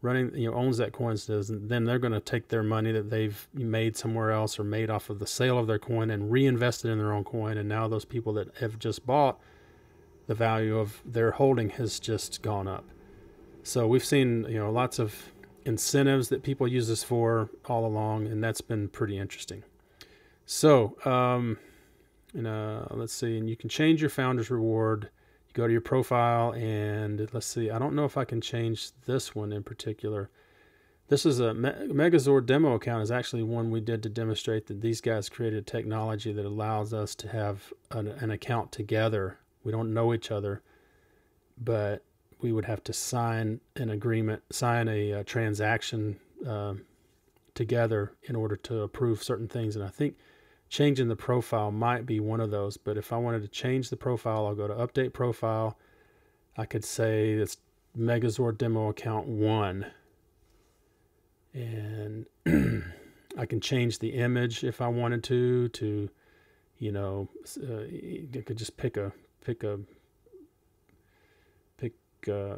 running, you know, owns that coin says, then they're going to take their money that they've made somewhere else or made off of the sale of their coin and reinvest it in their own coin. And now those people that have just bought, the value of their holding has just gone up. So we've seen, you know, lots of incentives that people use this for all along, and that's been pretty interesting. So, um, and, uh, let's see, and you can change your founder's reward. You go to your profile, and let's see, I don't know if I can change this one in particular. This is a Me- Megazord demo account is actually one we did to demonstrate that these guys created technology that allows us to have an, an account together. We don't know each other, but we would have to sign an agreement, sign a, a transaction uh, together in order to approve certain things. And I think changing the profile might be one of those. But if I wanted to change the profile, I'll go to Update Profile. I could say it's Megazord Demo Account one. And I can change the image if I wanted to, to, you know, uh, you could just pick a, pick a pick uh,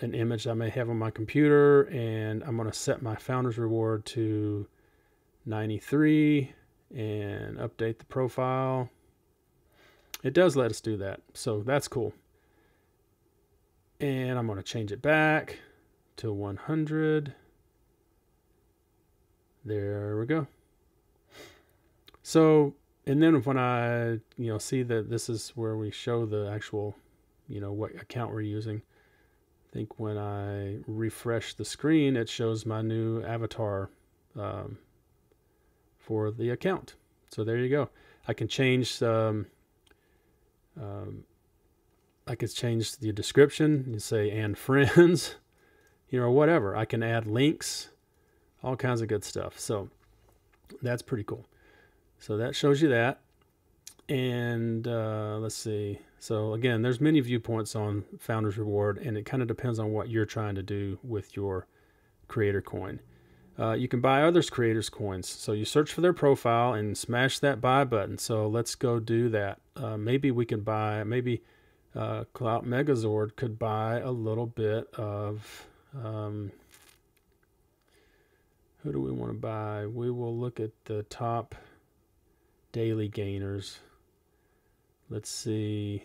an image I may have on my computer, and I'm going to set my founder's reward to ninety-three and update the profile. It does let us do that, so that's cool. And I'm going to change it back to one hundred. There we go. So and then when I, you know, see that this is where we show the actual, you know, what account we're using. I think when I refresh the screen, it shows my new avatar um, for the account. So there you go. I can change, um, um, I could change the description and say, and friends, you know, whatever. I can add links, all kinds of good stuff. So that's pretty cool. So that shows you that. And uh, let's see. So again, there's many viewpoints on Founders Reward, and it kind of depends on what you're trying to do with your creator coin. Uh, you can buy others' creators' coins. So you search for their profile and smash that buy button. So let's go do that. Uh, maybe we can buy, maybe uh, Clout Megazord could buy a little bit of, um, who do we want to buy? We will look at the top daily gainers. Let's see.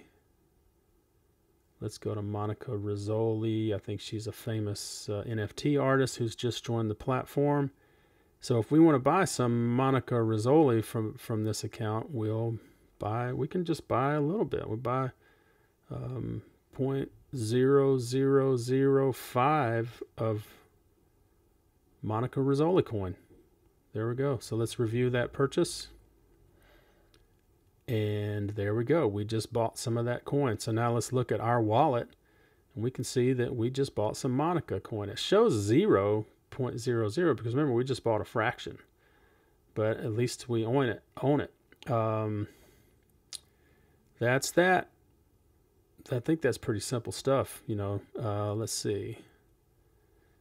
Let's go to Monica Rizzoli. I think she's a famous uh, N F T artist who's just joined the platform. So if we want to buy some Monica Rizzoli from from this account, we'll buy. We can just buy a little bit. We'll buy um, zero point zero zero zero five of Monica Rizzoli coin. There we go. So let's review that purchase. And there we go. We just bought some of that coin. So now let's look at our wallet, and we can see that we just bought some Monica coin. It shows zero point zero zero because remember, we just bought a fraction, but at least we own it. Own it. Um, that's that. I think that's pretty simple stuff. You know, uh, let's see.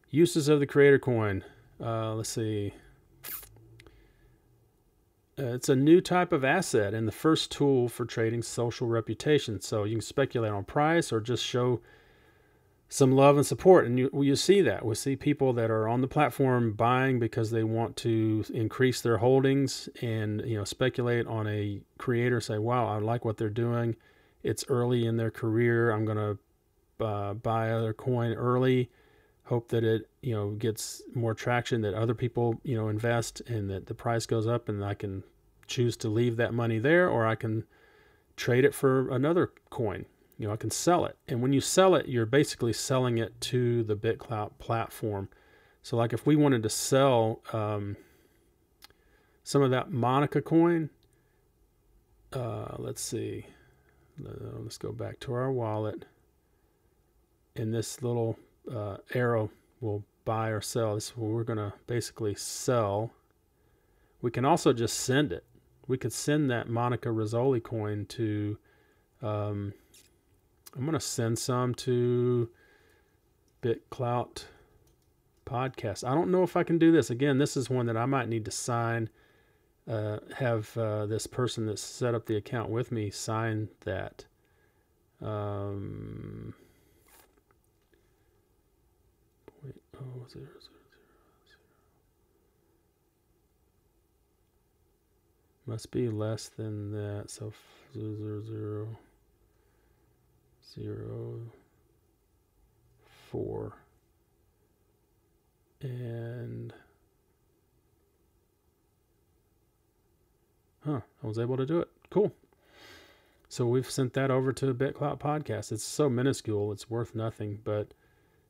Uses of the creator coin. Uh, let's see. Uh, it's a new type of asset and the first tool for trading social reputation. So you can speculate on price or just show some love and support. And you, you see that. We see people that are on the platform buying because they want to increase their holdings and, you know, speculate on a creator, say, wow, I like what they're doing. It's early in their career. I'm going to uh, buy other coin early. Hope that it, you know, gets more traction, that other people, you know, invest, and that the price goes up, and I can choose to leave that money there, or I can trade it for another coin. You know, I can sell it. And when you sell it, you're basically selling it to the BitClout platform. So like if we wanted to sell um, some of that Monica coin, uh, let's see, uh, let's go back to our wallet, and this little Uh, arrow will buy or sell. This is what we're going to basically sell. We can also just send it. We could send that Monica Rizzoli coin to um, I'm going to send some to BitClout Podcast. I don't know if I can do this. Again, this is one that I might need to sign, uh, have uh, this person that set up the account with me sign that. Um, wait, oh, zero, zero, zero. Must be less than that. So zero, zero, zero, zero, four, and huh, I was able to do it. Cool. So we've sent that over to BitClout Podcast. It's so minuscule, it's worth nothing, but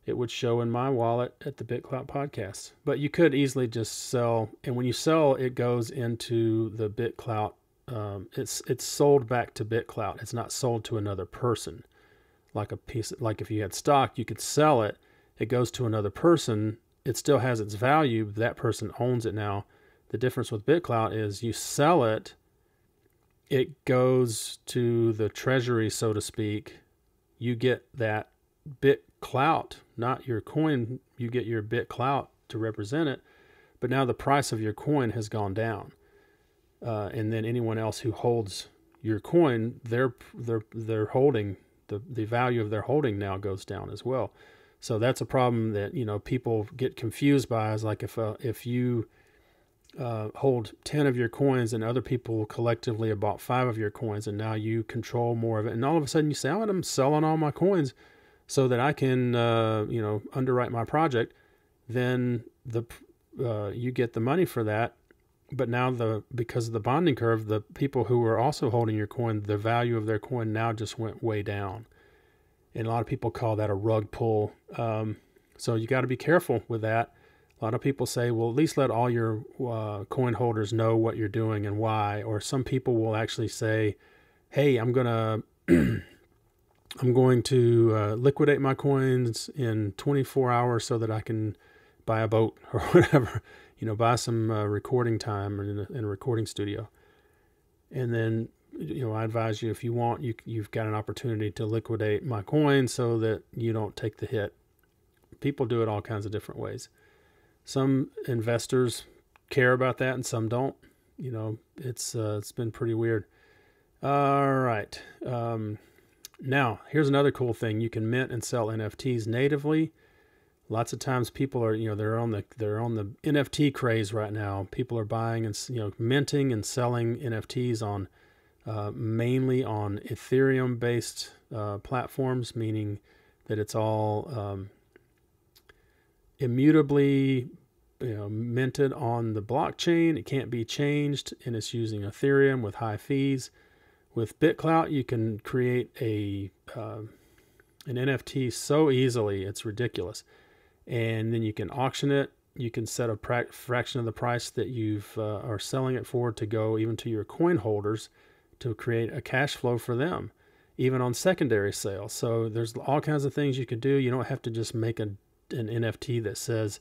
it would show in my wallet at the BitClout Podcast. But you could easily just sell, and when you sell, it goes into the BitClout. Um, it's it's sold back to BitClout. It's not sold to another person. Like a piece, like if you had stock, you could sell it. It goes to another person. It still has its value. But that person owns it now. The difference with BitClout is you sell it, it goes to the treasury, so to speak. You get that BitClout, not your coin. You get your BitClout to represent it, but now the price of your coin has gone down. Uh, and then anyone else who holds your coin, their their their holding, the the value of their holding now goes down as well. So that's a problem that, you know, people get confused by. Is like if uh, if you Uh, hold ten of your coins and other people collectively bought five of your coins, and now you control more of it, and all of a sudden you say, oh, I'm selling all my coins so that I can uh, you know, underwrite my project, then the uh, you get the money for that, but now the because of the bonding curve, the people who were also holding your coin, the value of their coin now just went way down, and a lot of people call that a rug pull. Um, so you got to be careful with that. A lot of people say, well, at least let all your uh, coin holders know what you're doing and why. Or some people will actually say, hey, I'm gonna I'm going to uh, liquidate my coins in twenty-four hours so that I can buy a boat or whatever, you know, buy some uh, recording time in a, in a recording studio. And then, you know, I advise you, if you want, you, you've got an opportunity to liquidate my coin so that you don't take the hit. People do it all kinds of different ways. Some investors care about that and some don't. You know, it's uh, it's been pretty weird. All right. Um, now, here's another cool thing. You can mint and sell N F Ts natively. Lots of times people are, you know, they're on the they're on the N F T craze right now. People are buying and, you know, minting and selling N F Ts on uh, mainly on Ethereum-based uh, platforms, meaning that it's all um, immutably, you know, minted on the blockchain. It can't be changed, and it's using Ethereum with high fees. With BitClout, you can create a uh, an N F T so easily, it's ridiculous. And then you can auction it. You can set a fraction of the price that you've uh, are selling it for to go even to your coin holders to create a cash flow for them, even on secondary sales. So there's all kinds of things you can do. You don't have to just make a an N F T that says,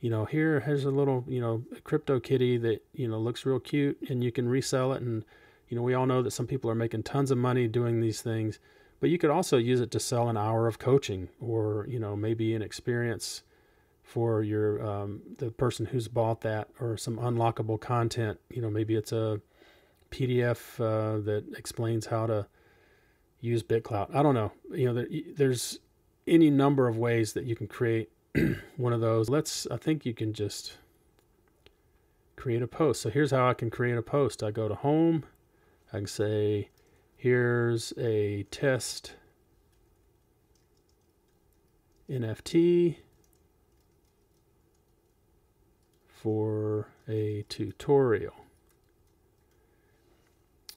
you know, here, here's a little, you know, crypto kitty that, you know, looks real cute, and you can resell it. And, you know, we all know that some people are making tons of money doing these things, but you could also use it to sell an hour of coaching, or, you know, maybe an experience for your, um, the person who's bought that, or some unlockable content. You know, maybe it's a P D F, uh, that explains how to use BitClout. I don't know. You know, there, there's, any number of ways that you can create one of those. Let's, I think you can just create a post. So here's how I can create a post. I go to home. I can say, here's a test N F T for a tutorial.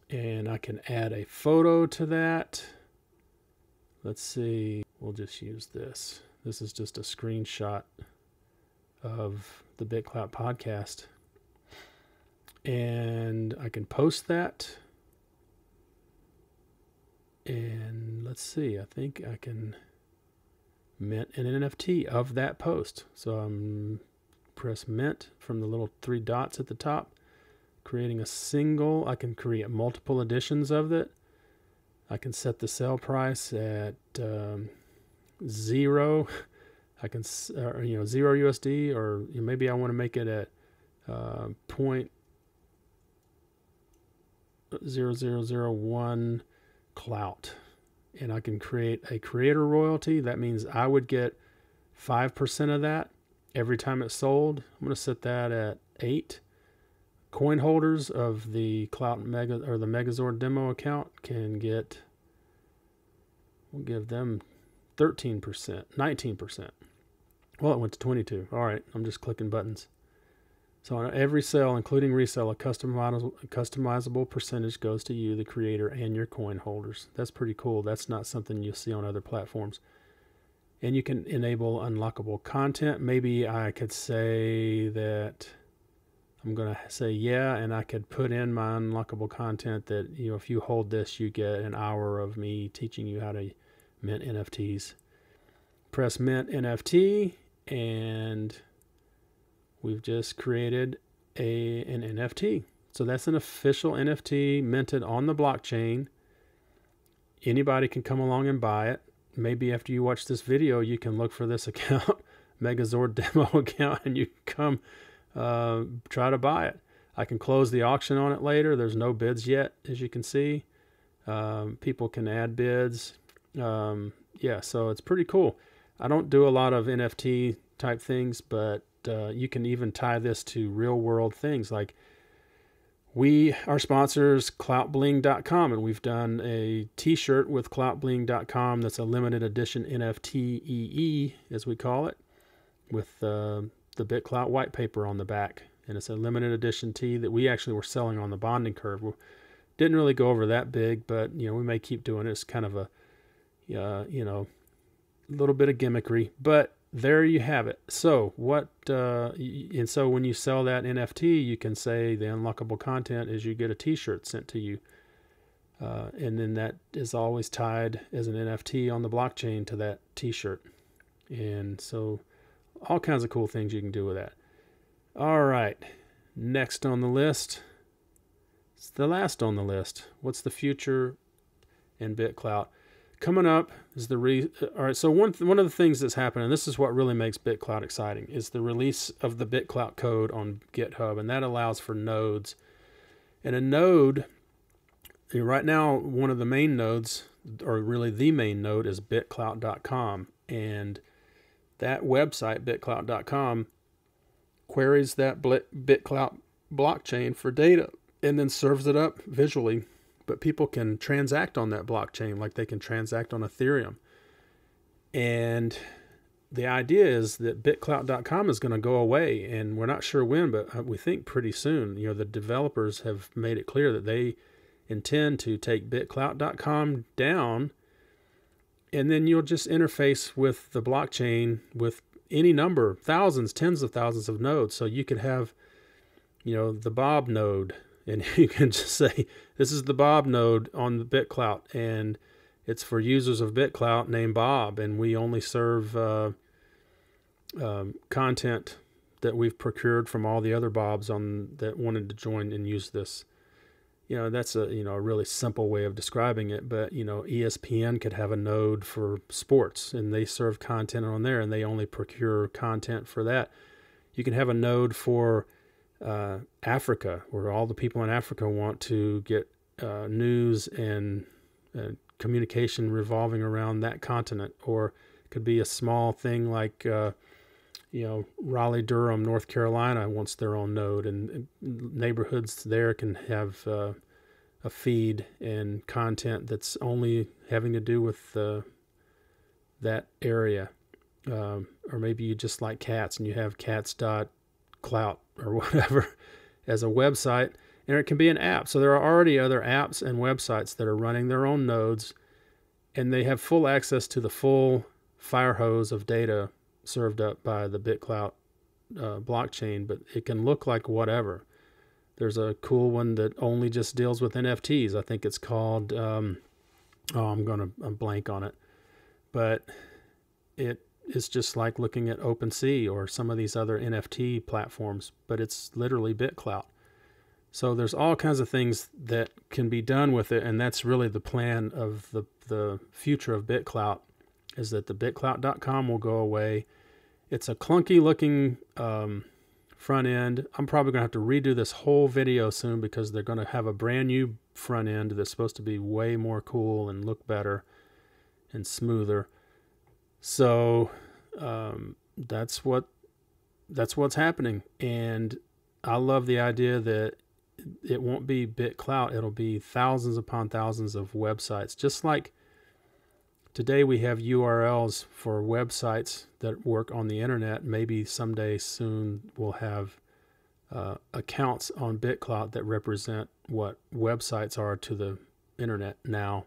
And I can add a photo to that. Let's see. We'll just use this. This is just a screenshot of the BitClout Podcast. And I can post that. And let's see, I think I can mint an N F T of that post. So I'm press mint from the little three dots at the top, creating a single. I can create multiple editions of it. I can set the sell price at um, zero. I can, uh, you know, zero U S D, or maybe I want to make it at uh, point zero zero zero one clout, and I can create a creator royalty. That means I would get five percent of that every time it's sold. I'm going to set that at eight. Coin holders of the Clout Mega or the Megazord demo account can get. We'll give them thirteen percent, nineteen percent. Well, it went to twenty-two. All right, I'm just clicking buttons. So on every sale, including resale, a customizable percentage goes to you, the creator, and your coin holders. That's pretty cool. That's not something you see on other platforms. And you can enable unlockable content. Maybe I could say that I'm going to say, yeah, and I could put in my unlockable content that, you know, if you hold this, you get an hour of me teaching you how to mint N F Ts. Press mint N F T, and we've just created a, an N F T. So that's an official N F T minted on the blockchain. Anybody can come along and buy it. Maybe after you watch this video, you can look for this account, Megazord demo account, and you come uh, try to buy it. I can close the auction on it later. There's no bids yet, as you can see. Um, people can add bids. Um, yeah, so it's pretty cool. I don't do a lot of N F T type things, but Uh, you can even tie this to real world things like we, our sponsors, Cloutbling dot com, and we've done a t-shirt with Cloutbling dot com that's a limited edition N F T E E, as we call it, with uh, the BitClout white paper on the back. And it's a limited edition tee that we actually were selling on the bonding curve. We didn't really go over that big, but, you know, we may keep doing it. It's kind of a, uh, you know, little bit of gimmickry, but there you have it. So what, uh, and so when you sell that N F T, you can say the unlockable content is you get a t-shirt sent to you. Uh, and then that is always tied as an N F T on the blockchain to that t-shirt. And so all kinds of cool things you can do with that. All right, next on the list, it's the last on the list. What's the future in BitClout? Coming up is the re all right. So one one of the things that's happening, this is what really makes BitClout exciting, is the release of the BitClout code on GitHub, and that allows for nodes. And a node, right now, one of the main nodes, or really the main node, is BitClout dot com, and that website BitClout dot com queries that BitClout blockchain for data, and then serves it up visually. But people can transact on that blockchain like they can transact on Ethereum. And the idea is that BitClout dot com is going to go away, and we're not sure when, but we think pretty soon. You know, the developers have made it clear that they intend to take BitClout dot com down, and then you'll just interface with the blockchain with any number, thousands, tens of thousands of nodes. So you could have, you know, the Bob node, and you can just say, this is the Bob node on the BitClout, and it's for users of BitClout named Bob, and we only serve uh, um, content that we've procured from all the other Bobs on that wanted to join and use this. You know, that's a, you know, a really simple way of describing it, but, you know, E S P N could have a node for sports, and they serve content on there, and they only procure content for that. You can have a node for uh Africa, where all the people in Africa want to get uh, news and uh, communication revolving around that continent. Or it could be a small thing like uh you know, Raleigh-Durham, North Carolina wants their own node, and neighborhoods there can have uh, a feed and content that's only having to do with uh, that area. Um, or maybe you just like cats, and you have cats dot clout or whatever as a website, and it can be an app. So there are already other apps and websites that are running their own nodes, and they have full access to the full fire hose of data served up by the BitClout uh, blockchain, but it can look like whatever. There's a cool one that only just deals with N F Ts. I think it's called, um, oh, I'm going to blank on it, but it it's just like looking at OpenSea or some of these other N F T platforms, but it's literally BitClout. So there's all kinds of things that can be done with it, and that's really the plan of the, the future of BitClout, is that the BitClout dot com will go away. It's a clunky-looking um, front end. I'm probably going to have to redo this whole video soon because they're going to have a brand-new front end that's supposed to be way more cool and look better and smoother. So um, that's what that's what's happening, and I love the idea that it won't be BitClout, it'll be thousands upon thousands of websites. Just like today we have U R Ls for websites that work on the internet, maybe someday soon we'll have uh, accounts on BitClout that represent what websites are to the internet now.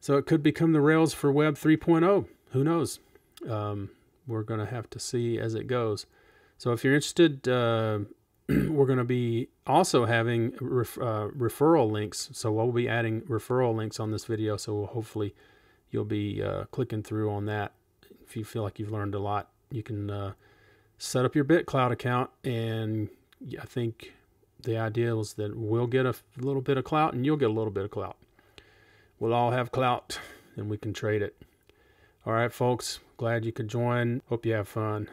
So it could become the rails for Web three point oh. Who knows? Um, we're going to have to see as it goes. So if you're interested, uh, we're going to be also having ref, uh, referral links. So we'll be adding referral links on this video. So we'll hopefully you'll be uh, clicking through on that. If you feel like you've learned a lot, you can uh, set up your BitClout account. And I think the idea is that we'll get a little bit of clout and you'll get a little bit of clout. We'll all have clout and we can trade it. All right, folks, glad you could join. Hope you have fun.